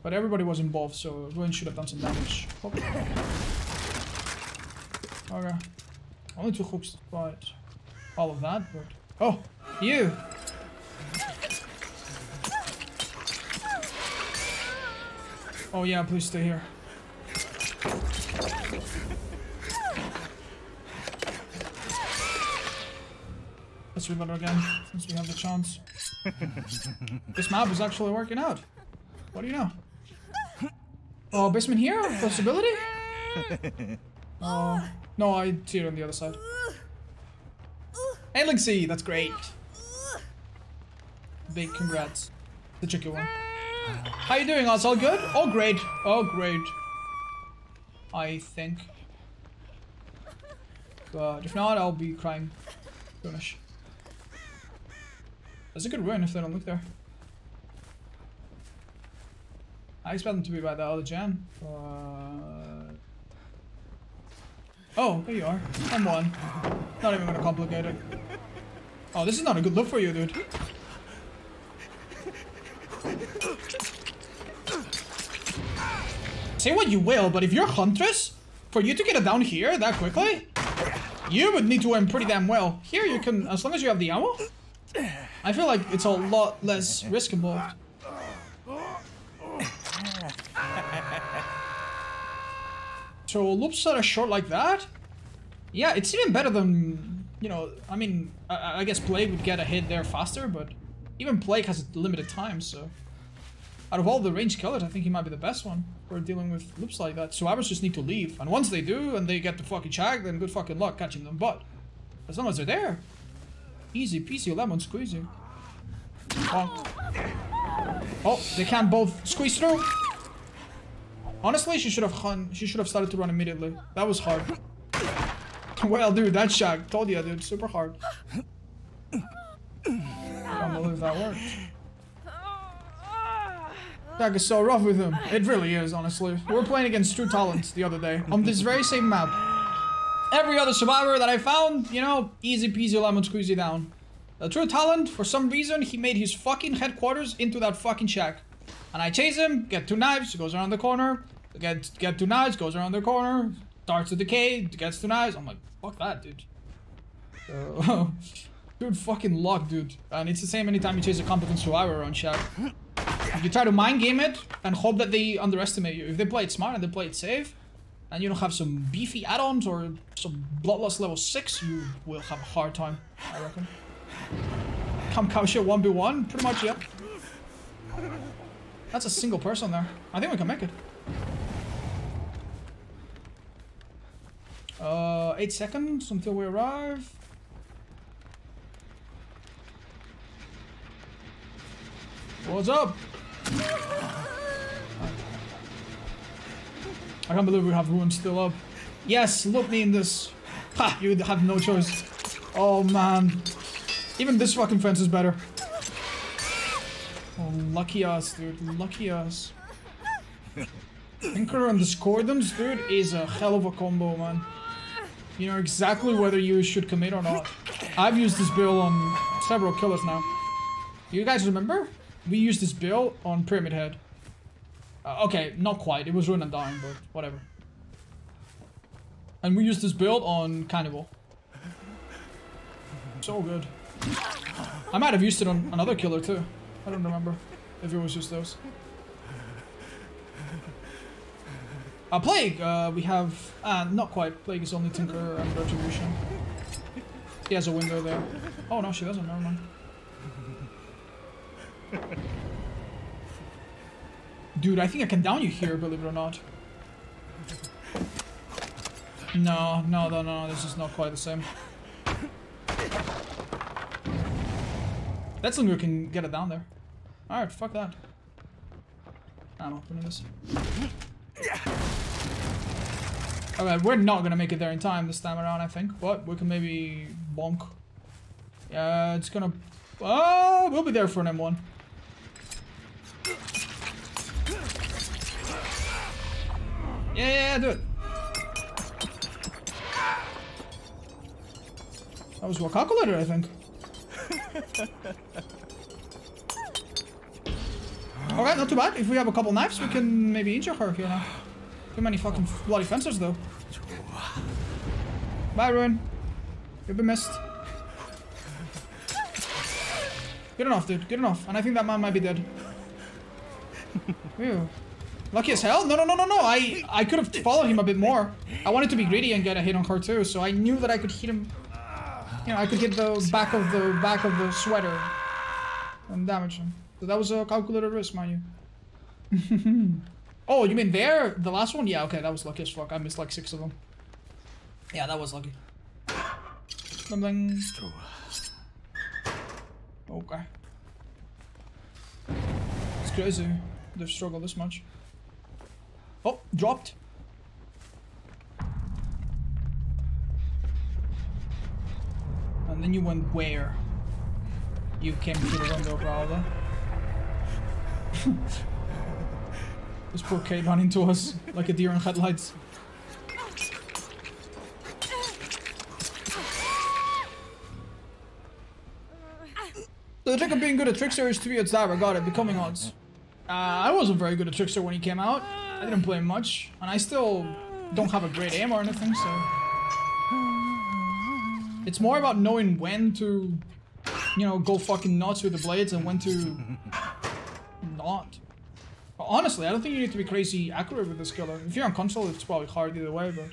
But everybody was involved, so Ruin should have done some damage. Oh. Okay. Only 2 hooks to fight. All of that, but... Oh! You! Oh yeah, please stay here. Let's reload again, since we have the chance. This map is actually working out. What do you know? Oh, basement here? Possibility? Oh, no, I teered on the other side. Handling C, that's great. Big congrats. The tricky one. How you doing, Oz? All good? Oh, great. Oh, great. I think. But if not, I'll be crying. Gosh. That's a good ruin if they don't look there. I expect them to be by the other jam. Oh, there you are. Come on. Not even gonna complicate it. Oh, this is not a good look for you, dude. Say what you will, but if you're Huntress, for you to get it down here that quickly, you would need to aim pretty damn well. Here you can, as long as you have the ammo, I feel like it's a lot less risk involved. So loops that are short like that, yeah, it's even better than, you know, I mean, I guess Plague would get a hit there faster, but even Plague has a limited time, so. Out of all the ranged killers, I think he might be the best one for dealing with loops like that. Survivors just need to leave. And once they do, and they get the fucking shag, then good fucking luck catching them. But as long as they're there, easy peasy lemon squeezy. Oh, oh, they can't both squeeze through. Honestly, she should have started to run immediately. That was hard. Well, dude, that shag, told you, dude, super hard. I can't believe that worked. That is so rough with him. It really is, honestly. We were playing against True Talents the other day on this very same map. Every other survivor that I found, you know, easy peasy lemon squeezy down. The True Talent, for some reason, he made his fucking headquarters into that fucking shack. And I chase him, get two knives, goes around the corner. Get two knives, goes around the corner. Darts to decay, gets two knives. I'm like, fuck that, dude. So, dude, fucking luck, dude. And it's the same anytime you chase a competent survivor around shack. You try to mind game it and hope that they underestimate you. If they play it smart and they play it safe, and you don't have some beefy add-ons or some bloodlust level 6, you will have a hard time, I reckon. Come cow shit 1v1, pretty much, yep. That's a single person there. I think we can make it. 8 seconds until we arrive. What's up? I can't believe we have Ruin still up. Yes, look me in this. Ha! You have no choice. Oh man. Even this fucking fence is better. Oh, lucky us, dude. Lucky us. Tinkerer and Discordance, dude, is a hell of a combo, man. You know exactly whether you should commit or not. I've used this build on several killers now. You guys remember? We used this build on Pyramid Head. Okay, not quite. It was Ruin and Dying, but whatever. And we used this build on Cannibal. So good. I might have used it on another killer too. I don't remember if it was just those. Plague! We have... not quite. Plague is only Tinkerer and Retribution. He has a window there. Oh no, she doesn't. Never mind. Dude, I think I can down you here, believe it or not. No, no, no, no, this is not quite the same. That's when we can get it down there. Alright, fuck that. I'm opening this. Alright, we're not gonna make it there in time this time around, I think. But we can maybe bonk. Yeah, it's gonna... Oh, we'll be there for an M1. Yeah, yeah, do it. That was well calculated, I think. Alright, not too bad. If we have a couple knives, we can maybe injure her here now. Too many fucking bloody fencers, though. Bye, Ruin. You'll be missed. Good enough, dude. Good enough. And I think that man might be dead. Ew. Lucky as hell? No, no, no, no, no. I could have followed him a bit more. I wanted to be greedy and get a hit on her too, so I knew that I could hit him. You know, I could hit the back of the sweater and damage him. So that was a calculated risk, mind you. Oh, you mean there? The last one? Yeah, okay. That was lucky as fuck. I missed like 6 of them. Yeah, that was lucky. Bling, bling. Okay. It's crazy. They've struggled this much. Oh, dropped. And then you went where? You came through the window, probably. This poor kid ran into us like a deer in headlights. So the trick of being good at Trickster is to be Otzdarva. Got it. Becoming Odds. I wasn't very good at Trickster when he came out. I didn't play much, and I still don't have a great aim or anything, so... It's more about knowing when to, you know, go fucking nuts with the blades and when to not. But honestly, I don't think you need to be crazy accurate with this killer. If you're on console, it's probably hard either way, but...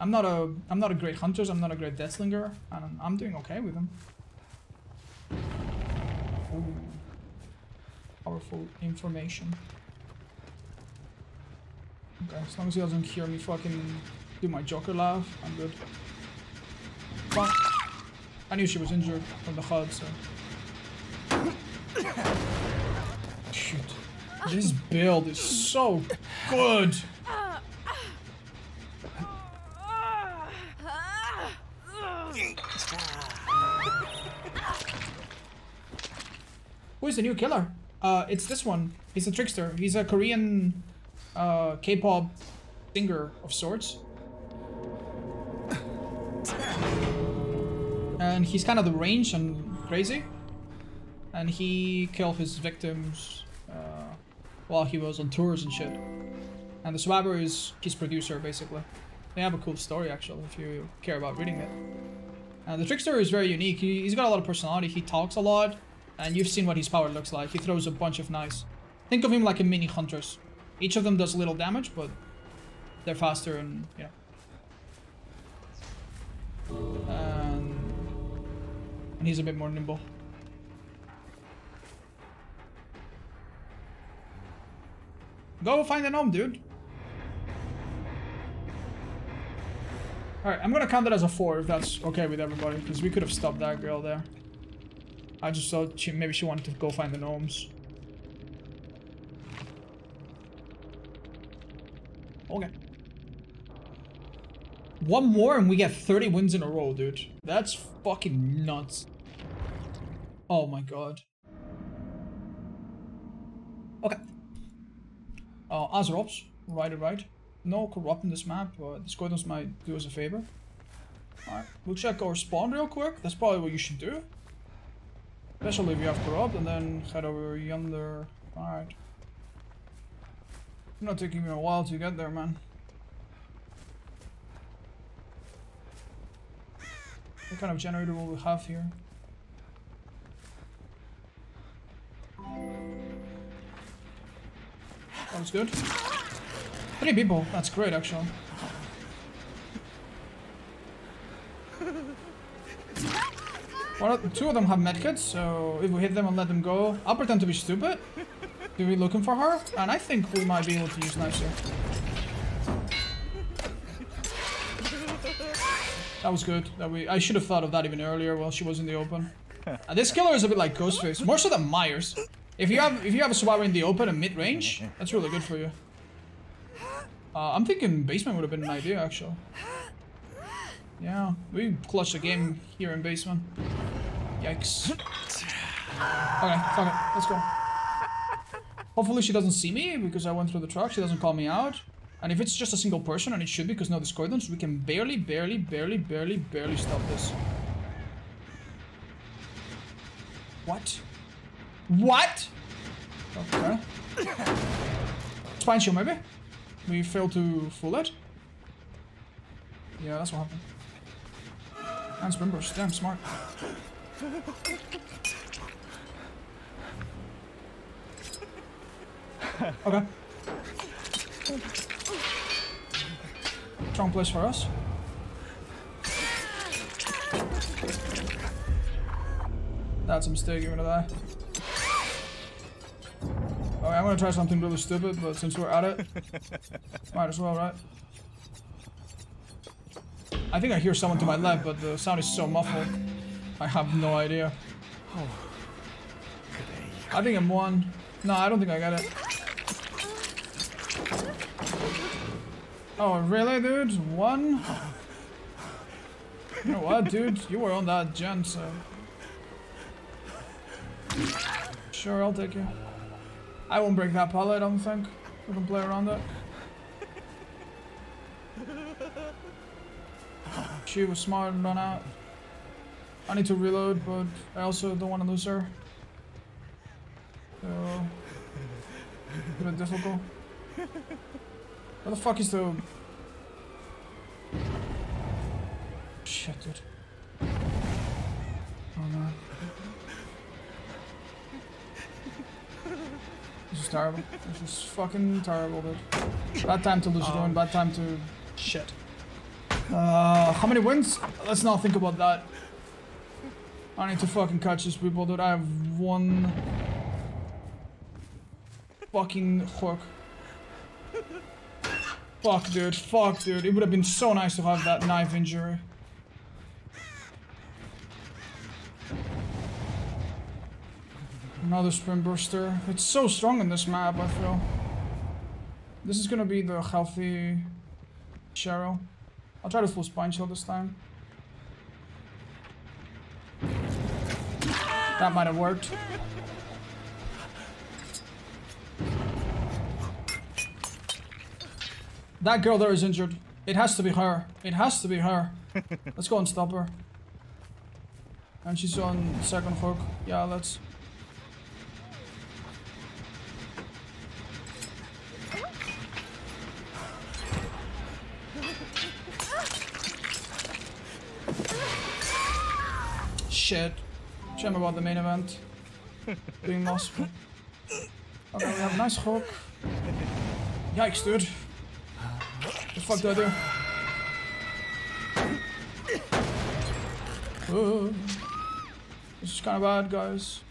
I'm not a great hunter, I'm not a great deathslinger, and I'm doing okay with him. Ooh. Powerful information. Okay, as long as he doesn't hear me fucking do my Joker laugh, I'm good. Fuck. I knew she was injured from the HUD, so... Shoot. This build is so good! Who's the new killer? It's this one. He's a Trickster. He's a Korean K-pop singer of sorts. And he's kind of the range and crazy. And he killed his victims while he was on tours and shit. And the swabber is his producer, basically. They have a cool story, actually, if you care about reading it. And the Trickster is very unique. He's got a lot of personality. He talks a lot. And you've seen what his power looks like. He throws a bunch of knives. Think of him like a mini Huntress. Each of them does little damage, but they're faster and, you know. And he's a bit more nimble. Go find a gnome, dude. Alright, I'm gonna count that as a 4 if that's okay with everybody, because we could have stopped that girl there. I just thought maybe she wanted to go find the gnomes. Okay. One more and we get 30 wins in a row, dude. That's fucking nuts. Oh my god. Okay. Azerops. Right. No corrupt in this map. Discordance might do us a favor. Alright. We'll check our spawn real quick. That's probably what you should do. Especially if you have corrupt, and then head over yonder. Alright. It's not taking me a while to get there, man. What kind of generator will we have here? That was good. 3 people, that's great actually. Well, 2 of them have medkits, so if we hit them and let them go, I'll pretend to be stupid. Do we looking for her? And I think we might be able to use knives here. That was good. I should have thought of that even earlier while she was in the open. This killer is a bit like Ghostface, more so than Myers. If you have a survivor in the open and mid range, that's really good for you. I'm thinking basement would have been an idea actually. Yeah, we clutched the game here in basement. Yikes. Okay, fuck it. Let's go. Hopefully she doesn't see me because I went through the truck. She doesn't call me out. And if it's just a single person, and it should be because no discordance, we can barely stop this. What? What? Okay. Spine shield, maybe? We failed to fool it? Yeah, that's what happened. And Sprint Burst, damn smart. Okay. Strong place for us. That's a mistake, you're gonna die. Okay, I'm gonna try something really stupid, but since we're at it, might as well, right? I think I hear someone to my left, but the sound is so muffled. I have no idea. Oh. I think I'm one. No, I don't think I got it. Oh, really, dude? One? You know what, dude? You were on that gen, so... Sure, I'll take you. I won't break that pallet, I don't think. We can play around it. She was smart and run out. I need to reload, but I also don't want to lose her. So... a bit difficult. Where the fuck is the... Shit, dude. Oh no. This is terrible. This is fucking terrible, dude. Bad time to lose your own, bad time to... Shit. How many wins? Let's not think about that. I need to fucking catch these people, dude. I have one... fucking hook. Fuck, dude. Fuck, dude. It would have been so nice to have that knife injury. Another Sprint Burster. It's so strong in this map, I feel. This is gonna be the healthy... Cheryl. I'll try to full spine chill this time. That might have worked. That girl there is injured. It has to be her. It has to be her. Let's go and stop her. And she's on second hook. Yeah, let's... Shit. Shame about the main event. Being lost. Okay, we have a nice hook. Yikes, dude. What the fuck do I do? Ooh. This is kind of bad, guys.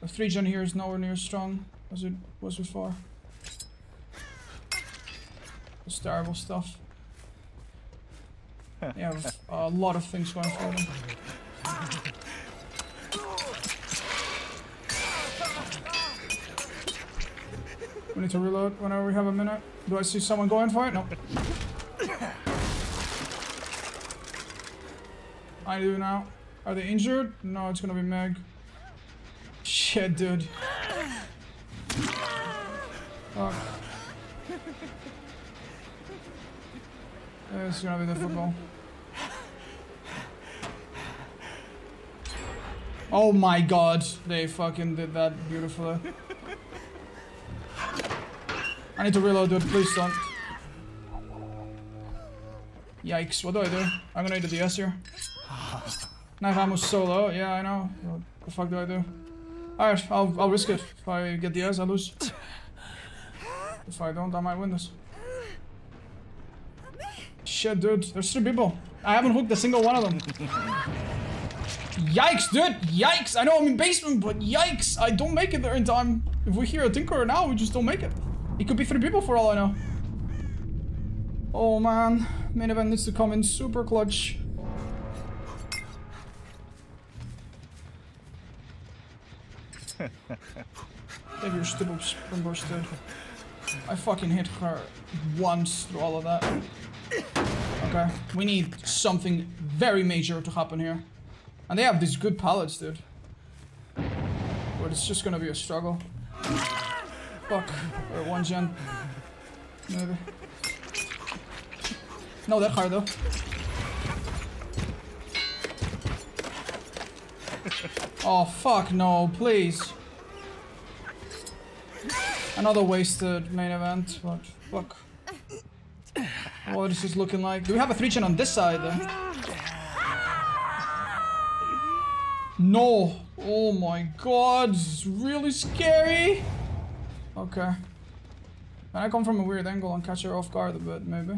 The 3-gen here is nowhere near as strong as it was before. It's terrible stuff. They have a lot of things going for them. We need to reload whenever we have a minute. Do I see someone going for it? No. I do now. Are they injured? No, it's gonna be Meg. Shit, dude. Fuck. It's gonna be difficult. Oh my god, they fucking did that beautifully. I need to reload, dude. Please don't. Yikes. What do? I'm gonna need the DS here. Knife ammo's so low. Yeah, I know. What the fuck do I do? Alright, I'll risk it. If I get DS, I lose. If I don't, I might win this. Shit, dude. There's 3 people. I haven't hooked a single one of them. Yikes, dude. Yikes. I know I'm in basement, but yikes. I don't make it there in time. If we hear a Tinkerer now, we just don't make it. It could be 3 people for all I know. Oh man, main event needs to come in super clutch. Give your stupid Sprint Burst, dude. I fucking hit her once through all of that. Okay, we need something very major to happen here. And they have these good pallets, dude. But it's just gonna be a struggle. Fuck. Or 1-gen. Maybe. No, that hard though. Oh fuck no, please. Another wasted main event, but fuck. What is this looking like? Do we have a 3-gen on this side then? No! Oh my god, this is really scary! Okay. Can I come from a weird angle and catch her off guard a bit, maybe?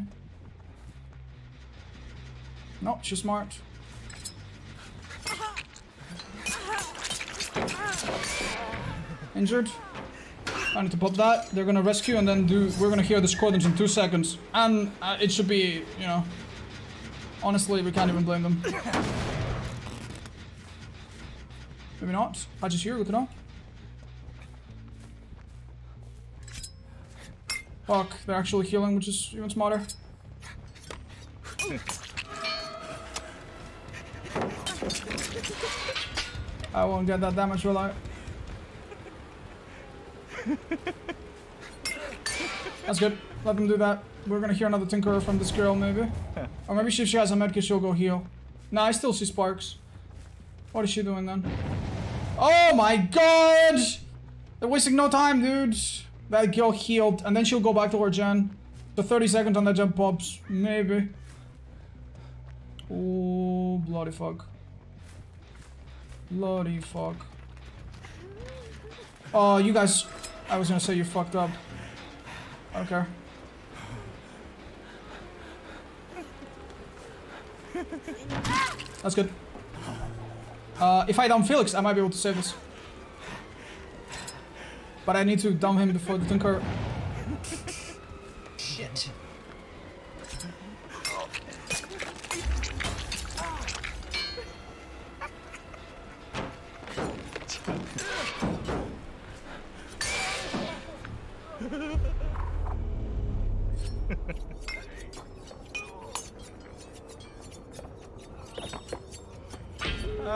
No, she's smart. Injured. I need to pop that. They're gonna rescue and then do... We're gonna hear the Discordance in 2 seconds. And it should be, you know... Honestly, we can't even blame them. Maybe not. Hatch is here, look at all. Fuck, they're actually healing, which is even smarter. I won't get that damage, will I? That's good. Let them do that. We're gonna hear another Tinkerer from this girl, maybe. Or maybe if she has a medkit, she'll go heal. Nah, I still see sparks. What is she doing then? Oh my god! They're wasting no time, dude. That girl healed, and then she'll go back to her gen. So 30 seconds on that jump pops, maybe. Oh, bloody fuck. Bloody fuck. Oh, you guys... I was gonna say you fucked up. Okay. That's good. If I down Felix, I might be able to save this. But I need to down him before the Tinker. Shit.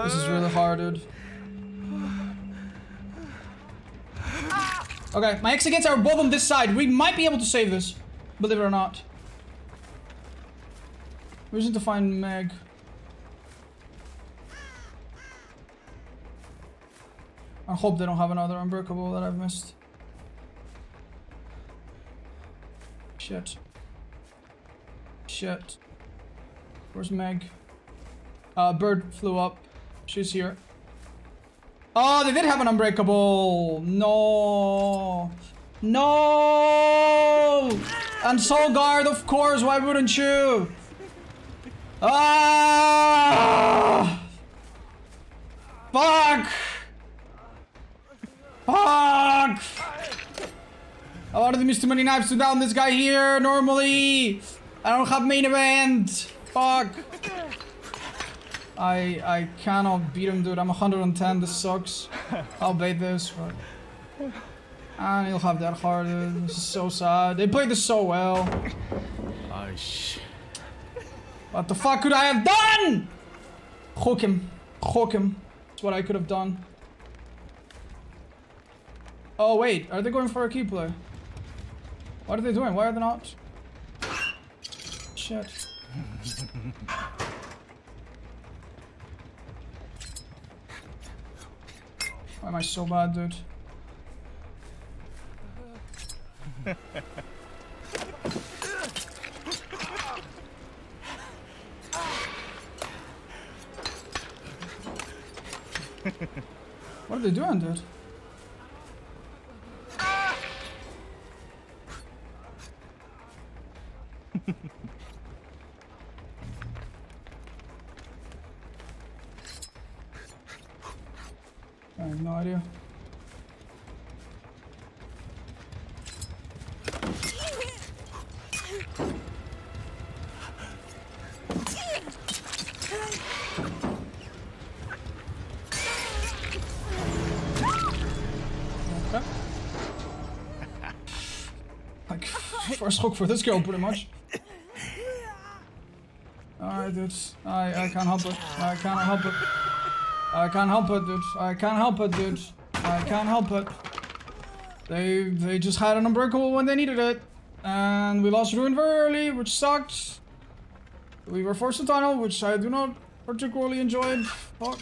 This is really hard, dude. Okay, my exegates are both on this side. We might be able to save this, believe it or not. We just need to find Meg. I hope they don't have another Unbreakable that I've missed. Shit. Shit. Where's Meg? Bird flew up. She's here. Oh, they did have an Unbreakable. No. No. And Soul Guard, of course. Why wouldn't you? Ah. Fuck. Fuck. I wanted to miss too many knives to down this guy here. Normally, I don't have main event. Fuck. I cannot beat him, dude. I'm 110. This sucks. I'll bait this. But... and he'll have that hard. Dude. This is so sad. They played this so well. Oh shit. What the fuck could I have done? Hook him. Hook him. That's what I could have done. Oh wait, are they going for a key play? What are they doing? Why are they not? Shit. Why am I so bad, dude? What are they doing, dude? I have no idea. Okay. Like, first hook for this girl, pretty much. Alright, dude. I can't help it. I can't help it. I can't help it, dude. I can't help it, dude. I can't help it. They just had an Unbreakable when they needed it. And we lost Ruin very early, which sucked. We were forced to tunnel, which I do not particularly enjoy. Fuck.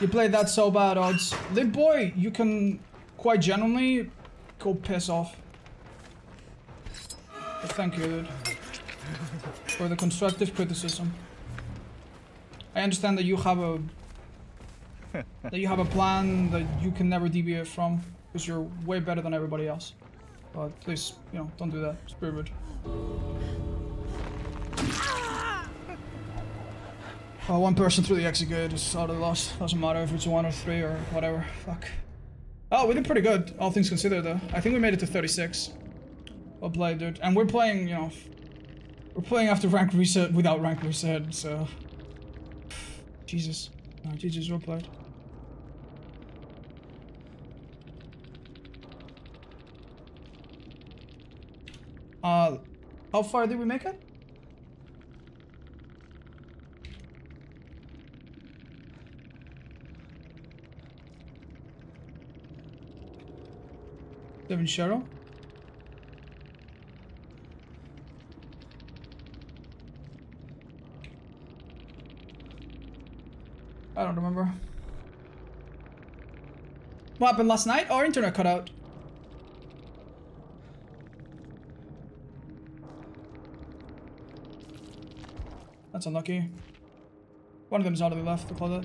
You played that so bad, Odds. They boy, you can quite genuinely go piss off. But thank you, dude. For the constructive criticism. I understand that you have a... that you have a plan that you can never deviate from because you're way better than everybody else. But please, you know, don't do that. It's pretty rude. Oh, one person through the exegate is totally lost. Doesn't matter if it's one or three or whatever. Fuck. Oh, we did pretty good, all things considered, though. I think we made it to 36. Well played, dude. And we're playing, you know, we're playing after rank reset without rank reset, so... Jesus. No, GG's well played. How far did we make it? Seven Shadow. I don't remember. What happened last night? Our internet cut out. That's unlucky. One of them's already left, the Claudette.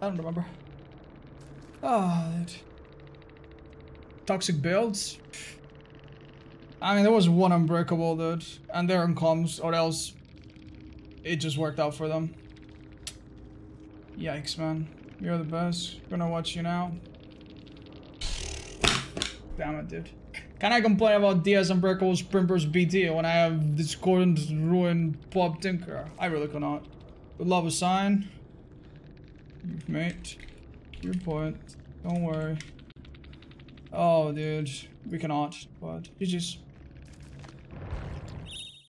I don't remember. Ah, oh, toxic builds. I mean, there was one Unbreakable, dude, and they're in comms, or else it just worked out for them. Yikes, man! You're the best. Gonna watch you now. Damn it, dude. Can I complain about Diaz, Unbreakable, Sprint Burst, BT when I have Discordance, Ruin, Pop, Tinkerer? I really cannot. Would love a sign. You've made your point. Don't worry. Oh, dude. We cannot. But GG's.